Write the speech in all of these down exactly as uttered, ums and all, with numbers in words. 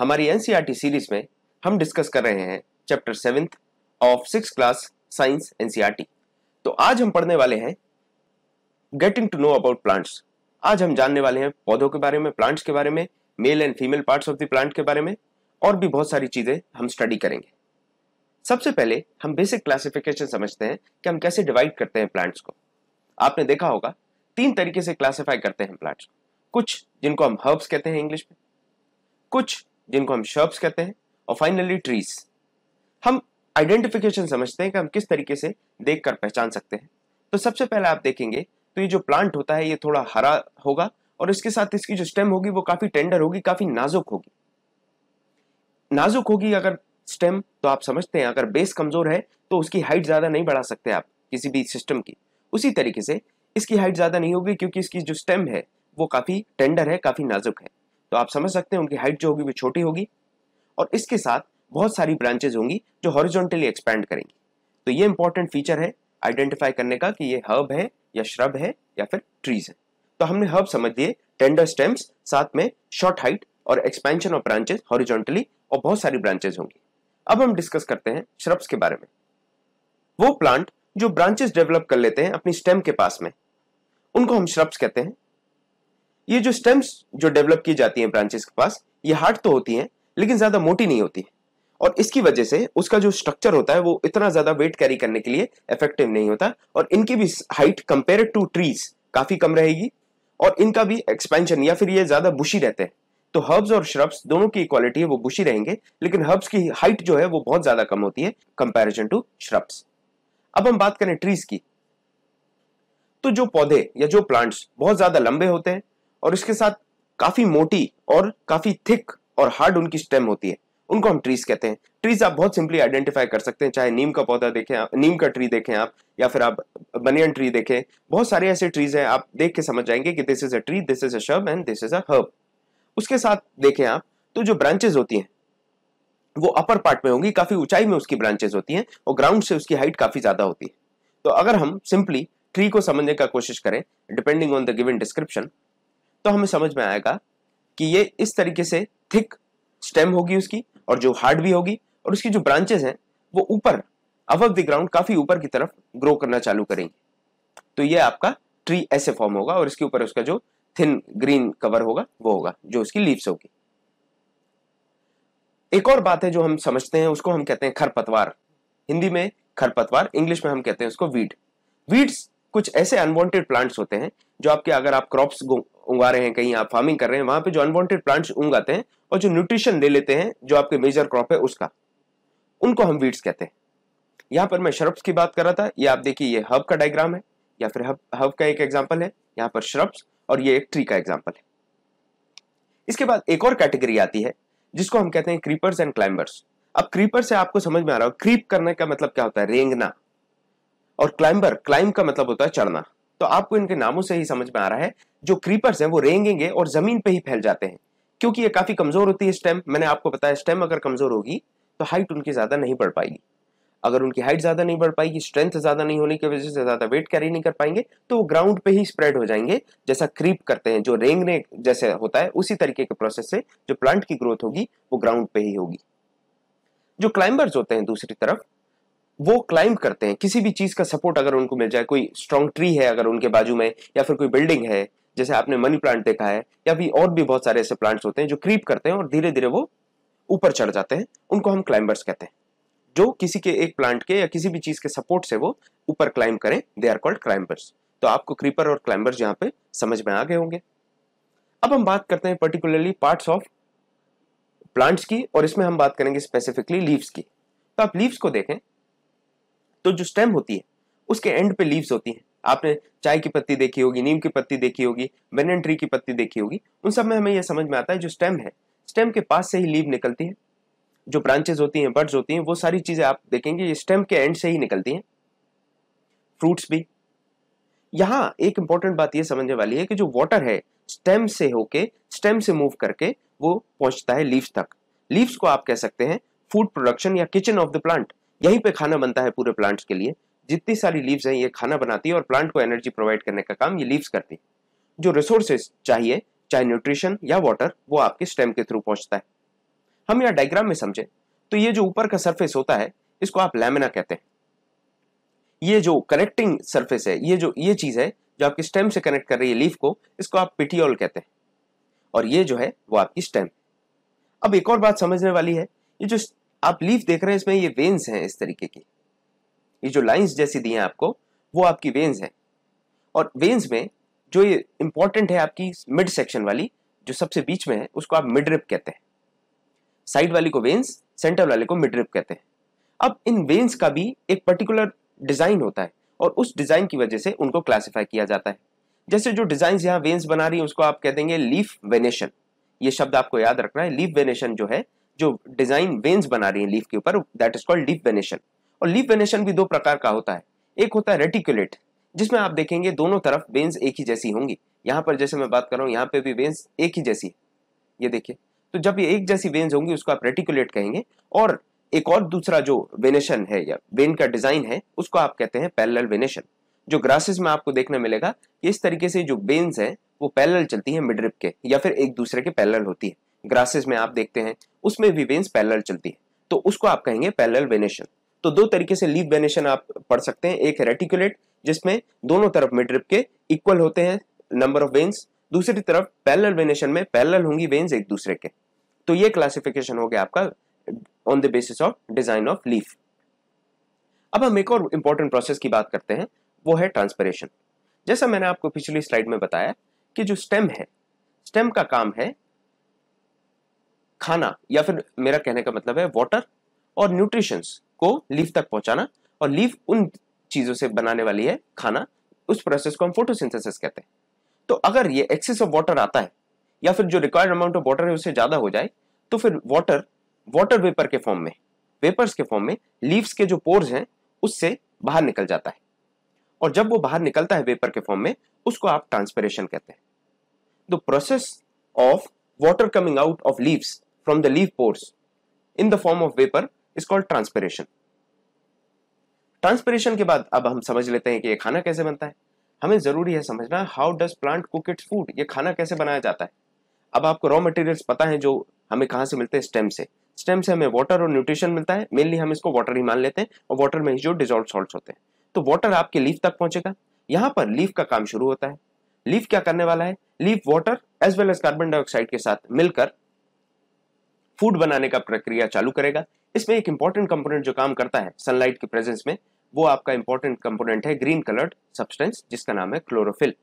हमारी NCERT series में हम डिस्कस कर रहे हैं chapter seventh of six class science NCERT. तो आज हम पढ़ने वाले हैं getting to know about plants. आज हम जानने वाले हैं पौधों के बारे में, प्लांट्स के बारे में, male and female parts of the plant के बारे में, और भी बहुत सारी चीजें हम स्टडी करेंगे। सबसे पहले हम बेसिक क्लासिफिकेशन समझते हैं कि हम कैसे डिवाइड करते हैं प्लांट्स को। आपने देखा होगा तीन तरीके से क्लासिफाई करते हैं प्लांट्स को। कुछ जिनको हम हर्ब्स कहते हैं इंग्लिश में, कुछ जिनको हम शर्ब्स कहते हैं, और फाइनली ट्रीज। हम आइडेंटिफिकेशन समझते हैं कि हम किस तरीके से देखकर पहचान सकते हैं। तो सबसे पहले आप देखेंगे तो ये जो प्लांट होता है ये थोड़ा हरा होगा, और इसके साथ इसकी जो स्टेम होगी वो काफी टेंडर होगी, काफी नाजुक होगी। नाजुक होगी अगर स्टेम तो आप समझते हैं अगर बेस कमजोर है तो उसकी हाइट ज्यादा नहीं बढ़ा सकते आप किसी भी सिस्टम की। उसी तरीके से इसकी हाइट ज्यादा नहीं होगी क्योंकि इसकी जो स्टेम है वो काफी टेंडर है, काफी नाजुक है, तो आप समझ सकते हैं उनकी हाइट जो होगी वो छोटी होगी। और इसके साथ बहुत सारी ब्रांचेज होंगी जो हॉरिजॉन्टली एक्सपैंड करेंगी। तो ये इंपॉर्टेंट फीचर है आइडेंटिफाई करने का कि ये हर्ब है या श्रब है या फिर ट्रीज है। तो हमने हर्ब समझ दिए, टेंडर स्टेम्स, साथ में शॉर्ट हाइट और एक्सपेंशन ऑफ ब्रांचेज हॉरिजॉन्टली, और बहुत सारी ब्रांचेज होंगी। अब हम डिस्कस करते हैं श्रब्स के बारे में। वो प्लांट जो ब्रांचेस डेवलप कर लेते हैं अपनी स्टेम के पास में, उनको हम श्रब्स कहते हैं। ये जो स्टेम्स जो डेवलप की जाती हैं ब्रांचेस के पास, ये हार्ड तो होती हैं लेकिन ज्यादा मोटी नहीं होती है, और इसकी वजह से उसका जो स्ट्रक्चर होता है वो इतना ज्यादा वेट कैरी करने के लिए इफेक्टिव नहीं होता, और इनकी भी हाइट कंपेयर टू ट्रीज काफी कम रहेगी, और इनका भी एक्सपेंशन या फिर ये ज्यादा बुशी रहते हैं। तो हर्ब्स और श्रब्स दोनों की क्वालिटी है वो बुशी रहेंगे, लेकिन हर्ब्स की हाइट जो है वो बहुत ज्यादा कम होती है कंपैरिजन टू श्रब्स। अब हम बात करें ट्रीज की, तो जो पौधे या जो प्लांट्स बहुत ज्यादा लंबे होते हैं और इसके साथ काफी मोटी और काफी थिक और हार्ड उनकी स्टेम होती है, उनको हम ट्रीज कहते हैं। ट्रीज आप बहुत सिंपली आइडेंटिफाई कर सकते हैं, चाहे नीम का पौधा देखें आप, नीम का ट्री देखें आप, या फिर आप बनियन ट्री देखें। बहुत सारे ऐसे ट्रीज हैं, आप देख के समझ जाएंगे कि this is a tree, this is a shrub and this is a herb. उसके साथ देखें आप तो जो ब्रांचेज होती हैं वो अपर पार्ट में होंगी, काफी ऊंचाई में उसकी ब्रांचेज होती हैं, और ग्राउंड से उसकी हाइट काफी ज्यादा होती है। तो अगर हम सिंपली ट्री को समझने का कोशिश करें depending on the given description, तो हमें समझ में आएगा कि ये इस तरीके से थिक स्टेम होगी उसकी, और जो हार्ड भी होगी, और उसकी जो ब्रांचेज हैं वो ऊपर अबव द ग्राउंड काफी ऊपर की तरफ ग्रो करना चालू करेंगे। तो ये आपका ट्री ऐसे फॉर्म होगा, और इसके ऊपर उसका जो थिन ग्रीन कवर होगा वो होगा जो उसकी लीव्स होगी। एक और बात है जो हम समझते हैं, उसको हम कहते हैं खरपतवार, हिंदी में खरपतवार, इंग्लिश में हम कहते हैं उसको वीड। वीड्स कुछ ऐसे अनवांटेड प्लांट्स होते हैं जो आपके, अगर आप क्रॉप्स उगा रहे हैं, कहीं आप फार्मिंग कर रहे हैं, वहां पे जो अनवांटेड प्लांट्स उगाते हैं और जो न्यूट्रिशन ले लेते हैं जो आपके मेजर क्रॉप है उसका, उनको हम वीड्स कहते हैं। यहाँ पर मैं श्रब्स की बात कर रहा था, ये आप देखिए ये हर्ब का डायग्राम है या फिर हर्ब का एक एग्जाम्पल है, यहाँ पर श्रब्स, और ये एक ट्री का एग्जाम्पल है। इसके बाद एक और कैटेगरी आती है जिसको हम कहते हैं क्रीपर्स एंड क्लाइंबर्स। अब क्रीपर से आपको समझ में आ रहा हो क्रीप करने का मतलब क्या होता है, रेंगना, और क्लाइंबर, क्लाइंब का मतलब होता है चढ़ना। तो आपको इनके नामों से ही समझ में आ रहा है जो क्रीपर्स हैं वो रेंगेंगे और जमीन पे ही फैल जाते हैं, क्योंकि ये काफी कमजोर होती है स्टेम। मैंने आपको बताया स्टेम अगर कमजोर होगी तो हाइट उनकी ज्यादा नहीं बढ़ पाएगी, अगर उनकी हाइट ज्यादा नहीं बढ़ पाएगी, स्ट्रेंथ ज्यादा नहीं होने की वजह से ज्यादा वेट कैरी नहीं कर पाएंगे, तो वो ग्राउंड पे ही स्प्रेड हो जाएंगे। जैसा क्रीप करते हैं, जो रेंगने जैसे होता है, उसी तरीके के प्रोसेस से जो प्लांट की ग्रोथ होगी वो ग्राउंड पे ही होगी। जो क्लाइंबर्स होते हैं दूसरी तरफ, वो क्लाइंब करते हैं, किसी भी चीज का सपोर्ट अगर उनको मिल जाए, कोई स्ट्रॉन्ग ट्री है अगर उनके बाजू में, या फिर कोई बिल्डिंग है, जैसे आपने मनी प्लांट देखा है, या भी और भी बहुत सारे ऐसे प्लांट्स होते हैं जो क्रीप करते हैं और धीरे धीरे वो ऊपर चढ़ जाते हैं, उनको हम क्लाइंबर्स कहते हैं। जो किसी के, एक प्लांट के या किसी भी चीज के सपोर्ट से वो ऊपर क्लाइंब करें, दे आर कॉल्ड क्लाइंबर्स। तो आपको क्रीपर और क्लाइंबर्स यहाँ पे समझ में आ गए होंगे। अब हम बात करते हैं पर्टिकुलरली पार्ट्स ऑफ प्लांट्स की, और इसमें हम बात करेंगे स्पेसिफिकली लीव्स की। तो आप लीव्स को देखें तो जो स्टेम होती है उसके एंड पे लीव्स होती हैं। आपने चाय की पत्ती देखी होगी, नीम की पत्ती देखी होगी, बनियन ट्री की पत्ती देखी होगी, उन सब में हमें यह समझ में आता है जो स्टेम है, स्टेम के पास से ही लीव निकलती है। जो ब्रांचेस होती हैं, बड्स होती हैं, वो सारी चीजें आप देखेंगे ये स्टेम के एंड से ही निकलती हैं, फ्रूट्स भी। यहाँ एक इंपॉर्टेंट बात ये समझने वाली है कि जो वाटर है स्टेम से होके, स्टेम से मूव करके वो पहुंचता है लीव्स तक। लीव्स को आप कह सकते हैं फूड प्रोडक्शन या किचन ऑफ द प्लांट, यहीं पे खाना बनता है पूरे प्लांट्स के लिए। जितनी सारी लीव्स हैं ये खाना बनाती है, और प्लांट को एनर्जी प्रोवाइड करने का काम ये लीव्स करती है। जो रिसोर्सेज चाहिए, चाहे न्यूट्रिशन या वाटर, वो आपके स्टेम के थ्रू पहुंचता है। हम यहाँ डायग्राम में समझें तो ये जो ऊपर का सरफेस होता है इसको आप लैमिना कहते हैं। ये जो कनेक्टिंग सरफेस है, ये जो ये चीज़ है जो आपकी स्टेम से कनेक्ट कर रही है लीफ को, इसको आप पेटियोल कहते हैं, और ये जो है वो आपकी स्टेम। अब एक और बात समझने वाली है, ये जो आप लीफ देख रहे हैं इसमें ये वेन्स हैं इस तरीके की, ये जो लाइंस जैसी दी हैं आपको वो आपकी वेन्स हैं, और वेन्स में जो ये इंपॉर्टेंट है आपकी मिड सेक्शन वाली जो सबसे बीच में है उसको आप मिडरिप कहते हैं, साइड वाली को वेन्स, सेंटर वाले को मिडरिप कहते हैं। अब इन वेन्स का भी एक पर्टिकुलर डिज़ाइन होता है और उस डिज़ाइन की वजह से उनको क्लासिफाई किया जाता है। जैसे जो डिज़ाइन यहाँ वेन्स बना रही है उसको आप कह देंगे लीफ वेनेशन, ये शब्द आपको याद रखना है। लीफ वेनेशन जो है, जो डिज़ाइन वेन्स बना रही है लीफ के ऊपर, that is called leaf venation. और लीफ वेनेशन भी दो प्रकार का होता है, एक होता है रेटिकुलेट, जिसमें आप देखेंगे दोनों तरफ वेन्स एक ही जैसी होंगी। यहाँ पर जैसे मैं बात कर रहा हूँ यहाँ पे भी वेन्स एक ही जैसी है, ये देखिए। तो जब ये एक जैसी वेन्स होंगी उसको आप रेटिकुलेट कहेंगे, और एक और दूसरा जो वेनेशन है या वेन का डिजाइन है उसको आप कहते हैं पैरेलल वेनेशन, जो ग्रासेस में आपको देखने मिलेगा। इस तरीके से जो वेन्स हैं वो पैरेलल चलती है मिडरिप के, या फिर एक दूसरे के पैरेलल होती है। ग्रासेस में आप देखते हैं उसमें भी वेन्स पैरेलल चलती है, तो उसको आप कहेंगे पैरेलल वेनेशन। तो दो तरीके से लीफ वेनेशन आप पढ़ सकते हैं, एक रेटिकुलेट जिसमें दोनों तरफ मिडरिप के इक्वल होते हैं नंबर ऑफ वेन्स, दूसरी तरफ पैरेलल वेनेशन में पैरेलल होंगी वेन्स एक दूसरे के। तो ये क्लासिफिकेशन हो गया आपका on the basis of design of leaf. अब हम एक और इंपॉर्टेंट प्रोसेस की बात करते हैं, वो है ट्रांसपिरेशन। जैसा मैंने आपको पिछली स्लाइड में बताया कि जो स्टेम है, स्टेम का काम है खाना, या फिर मेरा कहने का मतलब है वाटर और न्यूट्रिशंस को लीफ तक पहुंचाना, और लीफ उन चीजों से बनाने वाली है खाना, उस प्रोसेस को हम फोटोसिंथेसिस कहते हैं। तो अगर ये एक्सेस ऑफ वाटर आता है या फिर जो रिक्वायर्ड अमाउंट ऑफ वाटर है उससे ज्यादा हो जाए, तो फिर वाटर वाटर वेपर के फॉर्म में, वेपर्स के फॉर्म में लीव्स के जो पोर्स हैं उससे बाहर निकल जाता है, और जब वो बाहर निकलता है वेपर के फॉर्म में उसको आप ट्रांसपिरेशन कहते हैं। The process of water coming out of leaves from the leaf pores in the form of vapour is called transpiration. Transpiration के बाद अब हम समझ लेते हैं कि ये खाना कैसे बनता है। हमें जरूरी है समझना how does plant cook its food, ये खाना कैसे बनाया जाता है। अब आपको रॉ मटेरियल्स पता है जो हमें कहाँ से मिलते हैं, स्टेम से। स्टेम से हमें वाटर और न्यूट्रिशन मिलता है, मेनली हम इसको वाटर ही मान लेते हैं, और वाटर में ही जो डिसॉल्व्ड सॉल्ट्स होते हैं। तो वाटर आपके लीफ तक पहुंचेगा, यहाँ पर लीफ का काम शुरू होता है। लीफ क्या करने वाला है, leaf water as well as carbon dioxide के साथ मिलकर फूड बनाने का प्रक्रिया चालू करेगा। इसमें एक इंपॉर्टेंट कंपोनेंट जो काम करता है सनलाइट के प्रेजेंस में, वो आपका इंपॉर्टेंट कंपोनेंट है ग्रीन कलर्ड सब्सटेंस जिसका नाम है क्लोरोफिल।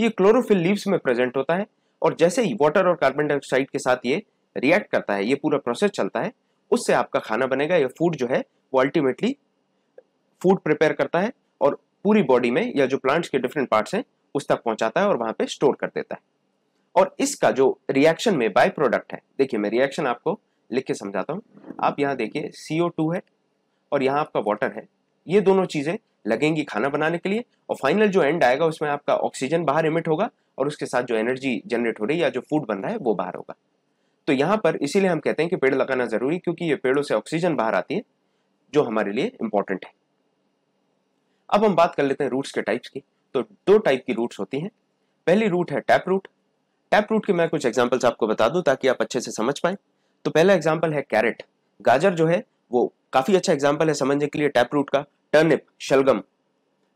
ये क्लोरोफिल लीव्स में प्रेजेंट होता है, और जैसे ही वाटर और कार्बन डाइऑक्साइड के साथ ये रिएक्ट करता है, ये पूरा प्रोसेस चलता है, उससे आपका खाना बनेगा। ये फूड जो है वो अल्टीमेटली फूड प्रिपेयर करता है और पूरी बॉडी में या जो प्लांट्स के डिफरेंट पार्ट्स हैं उस तक पहुंचाता है और वहां पे स्टोर कर देता है। और इसका जो रिएक्शन में बाय प्रोडक्ट है, देखिए मैं रिएक्शन आपको लिख के समझाता हूँ। आप यहाँ देखिए सी ओ टू है और यहाँ आपका वाटर है, ये दोनों चीज़ें लगेंगी खाना बनाने के लिए, और फाइनल जो एंड आएगा उसमें आपका ऑक्सीजन बाहर इमिट होगा और उसके साथ जो एनर्जी जनरेट हो रही है या जो फूड बन रहा है वो बाहर होगा। तो यहाँ पर इसीलिए हम कहते हैं कि पेड़ लगाना जरूरी, क्योंकि ये पेड़ों से ऑक्सीजन बाहर आती है जो हमारे लिए इम्पोर्टेंट है। अब हम बात कर लेते हैं रूट्स के टाइप्स की। तो दो टाइप की रूट्स होती हैं, पहली रूट है टैप रूट। टैप रूट के मैं कुछ एग्जाम्पल्स आपको बता दूं ताकि आप अच्छे से समझ पाएं। तो पहला एग्जाम्पल है कैरेट, गाजर जो है वो काफ़ी अच्छा एग्जाम्पल है समझने के लिए टैप रूट का। टर्निप, शलगम,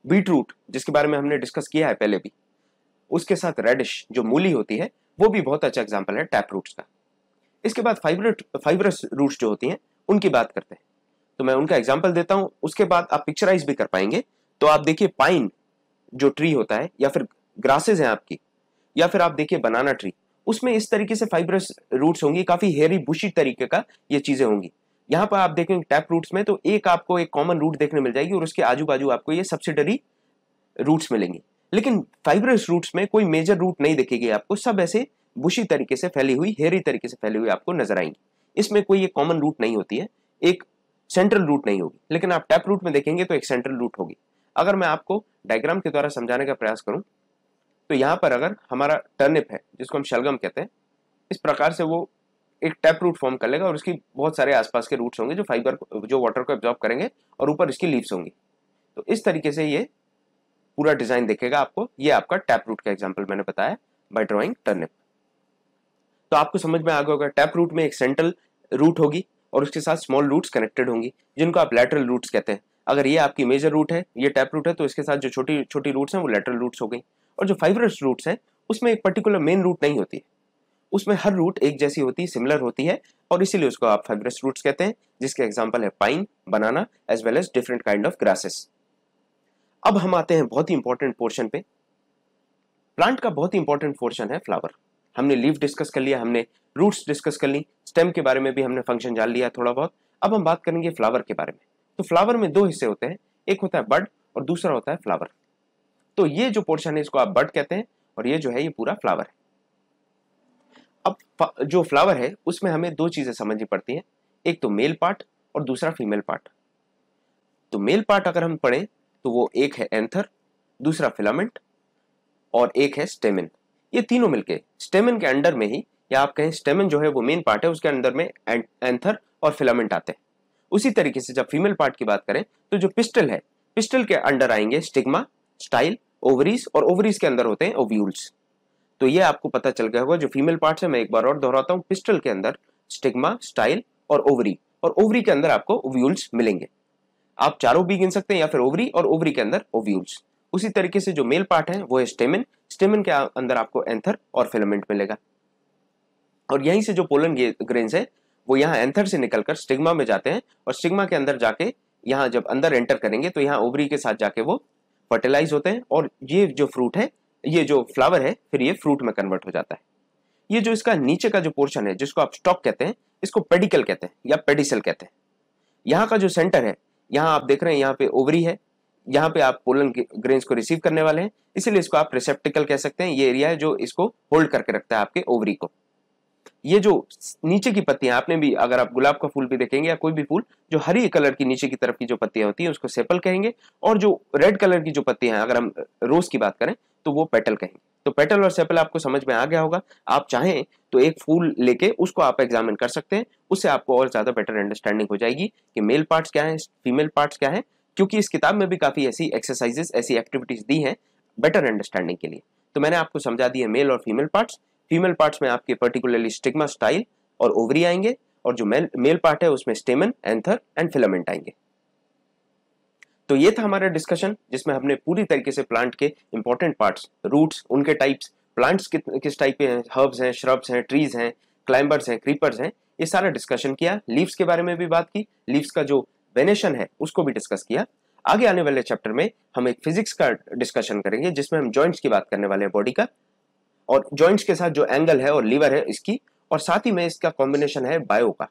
बीट रूट जिसके बारे में हमने डिस्कस किया है पहले भी, उसके साथ रेडिश जो मूली होती है वो भी बहुत अच्छा एग्जाम्पल है टैप रूट्स का। इसके बाद फाइबर फाइबरस रूट्स जो होती हैं उनकी बात करते हैं, तो मैं उनका एग्जाम्पल देता हूँ, उसके बाद आप पिक्चराइज भी कर पाएंगे। तो आप देखिए पाइन जो ट्री होता है, या फिर ग्रासेस हैं आपकी, या फिर आप देखिए बनाना ट्री, उसमें इस तरीके से फाइबरस रूट्स होंगी, काफ़ी हेरी बुशी तरीके का ये चीज़ें होंगी। यहाँ पर आप देखेंगे टैप रूट्स में तो एक आपको एक कॉमन रूट देखने मिल जाएगी और उसके आजू बाजू आपको ये सब्सिडरी रूट्स मिलेंगी, लेकिन फाइबरस रूट्स में कोई मेजर रूट नहीं दिखेगी आपको, सब ऐसे बुशी तरीके से फैली हुई, हेरी तरीके से फैली हुई आपको नजर आएंगी। इसमें कोई एक कॉमन रूट नहीं होती है, एक सेंट्रल रूट नहीं होगी, लेकिन आप टैप रूट में देखेंगे तो एक सेंट्रल रूट होगी। अगर मैं आपको डायग्राम के द्वारा समझाने का प्रयास करूं तो यहाँ पर अगर हमारा टर्निप है जिसको हम शलगम कहते हैं, इस प्रकार से वो एक टैप रूट फॉर्म कर लेगा और उसकी बहुत सारे आसपास के रूट्स होंगे जो फाइबर जो वाटर को एब्जॉर्ब करेंगे और ऊपर इसकी लीव्स होंगी। तो इस तरीके से ये पूरा डिजाइन दिखेगा आपको। ये आपका टैप रूट का एग्जाम्पल मैंने बताया बाय ड्रॉइंग टर्निप। तो आपको समझ में आ गया होगा टैप रूट में एक सेंट्रल रूट होगी और उसके साथ स्मॉल रूट्स कनेक्टेड होंगी जिनको आप लैटरल रूट्स कहते हैं। अगर ये आपकी मेजर रूट है, ये टैप रूट है, तो इसके साथ जो छोटी छोटी रूट्स हैं वो लैटरल रूट्स हो गई। और जो फाइब्रस रूट्स हैं उसमें एक पर्टिकुलर मेन रूट नहीं होती है, उसमें हर रूट एक जैसी होती है, सिमिलर होती है, और इसीलिए उसको आप फाइब्रस रूट्स कहते हैं, जिसके एग्जाम्पल है pine, banana, as well as different kind of grasses. अब हम आते हैं बहुत ही इंपॉर्टेंट पोर्शन पे। प्लांट का बहुत ही इंपॉर्टेंट पोर्शन है फ्लावर। हमने लीफ डिस्कस कर लिया, हमने रूट्स डिस्कस कर ली, स्टेम के बारे में भी हमने फंक्शन जान लिया थोड़ा बहुत। अब हम बात करेंगे फ्लावर के बारे में। तो फ्लावर में दो हिस्से होते हैं, एक होता है बड और दूसरा होता है फ्लावर। तो ये जो पोर्शन है इसको आप बड कहते हैं और ये जो है ये पूरा फ्लावर है। अब जो फ्लावर है उसमें हमें दो चीजें समझनी पड़ती हैं, एक तो मेल पार्ट और दूसरा फीमेल पार्ट। तो मेल पार्ट अगर हम पढ़ें तो वो एक है एंथर, दूसरा फिलामेंट और एक है स्टेमिन। ये तीनों मिलके स्टेमिन के अंडर में ही, या आप कहें स्टेमिन जो है वो मेन पार्ट है, उसके अंदर में एंथर और फिलामेंट आते हैं। उसी तरीके से जब फीमेल पार्ट की बात करें तो जो पिस्टल है, पिस्टल के अंडर आएंगे स्टिग्मा, स्टाइल, ओवरीज, और ओवरीज के अंदर होते हैं ओव्यूल्स। तो ये आपको पता चल गया होगा जो फीमेल पार्ट है। मैं एक बार और दोहराता हूँ, पिस्टल के अंदर स्टिग्मा, स्टाइल और ओवरी, और ओवरी के अंदर आपको ओव्यूल्स मिलेंगे। आप चारों भी गिन सकते हैं या फिर ओवरी और ओवरी के अंदर ओव्यूल्स। उसी तरीके से जो मेल पार्ट है वो है स्टेमिन, स्टेमिन के अंदर आपको एंथर और फिलामेंट मिलेगा। और यहीं से जो पोलन ग्रेन्स है वो यहाँ एंथर से निकलकर स्टिग्मा में जाते हैं और स्टिग्मा के अंदर जाके यहाँ जब अंदर एंटर करेंगे तो यहाँ ओवरी के साथ जाके वो फर्टिलाइज होते हैं और ये जो फ्रूट है, ये जो फ्लावर है, फिर ये फ्रूट में कन्वर्ट हो जाता है। ये जो इसका नीचे का जो पोर्शन है जिसको आप स्टॉक कहते हैं, इसको पेडिकल कहते हैं या पेडिसल कहते हैं। यहाँ का जो सेंटर है, यहाँ आप देख रहे हैं यहाँ पे ओवरी है, यहाँ पे आप पोलन ग्रेन्स को रिसीव करने वाले हैं, इसीलिए इसको आप रिसेप्टिकल कह सकते हैं। ये एरिया है जो इसको होल्ड करके रखता है आपके ओवरी को। ये जो नीचे की पत्तियां, आपने भी अगर आप गुलाब का फूल भी देखेंगे या कोई भी फूल, जो हरी कलर की नीचे की तरफ की जो पत्तियां होती हैं उसको सेपल कहेंगे, और जो रेड कलर की जो पत्तियां हैं, अगर हम रोज की बात करें तो वो पेटल कहेंगे। तो पेटल और सेपल आपको समझ में आ गया होगा। आप चाहें तो एक फूल लेके उसको आप एग्जामिन कर सकते हैं, उससे आपको और ज्यादा बेटर अंडरस्टैंडिंग हो जाएगी कि मेल पार्ट्स क्या है, फीमेल पार्ट्स क्या है, क्योंकि इस किताब में भी काफी ऐसी एक्सरसाइजेस, ऐसी एक्टिविटीज दी हैं बेटर अंडरस्टैंडिंग के लिए। तो मैंने आपको समझा दिए मेल और फीमेल पार्ट्स। फीमेल पार्ट्स में आपके पर्टिकुलरली स्टिग्मा, स्टाइल और ओवरी आएंगे, और जो मेल मेल पार्ट है उसमें स्टेमन, एंथर एंड फिलामेंट आएंगे। तो ये था हमारा डिस्कशन जिसमें हमने पूरी तरीके से प्लांट के इंपॉर्टेंट पार्ट्स, रूट्स, उनके टाइप्स, प्लांट्स कि, किस टाइप के हैं, हर्ब्स हैं, श्रब्स हैं, ट्रीज हैं, क्लाइंबर्स हैं, क्रीपर्स हैं, ये सारा डिस्कशन किया। लीव्स के बारे में भी बात की, लीव्स का जो वेनेशन है उसको भी डिस्कस किया। आगे आने वाले चैप्टर में हम एक फिजिक्स का डिस्कशन करेंगे जिसमें हम जॉइंट्स की बात करने वाले हैं बॉडी का, और जॉइंट्स के साथ जो एंगल है और लीवर है इसकी, और साथ ही में इसका कॉम्बिनेशन है बायो का,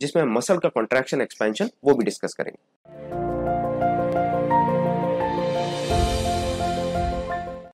जिसमें हम मसल का कॉन्ट्रैक्शन, एक्सपेंशन वो भी डिस्कस करेंगे।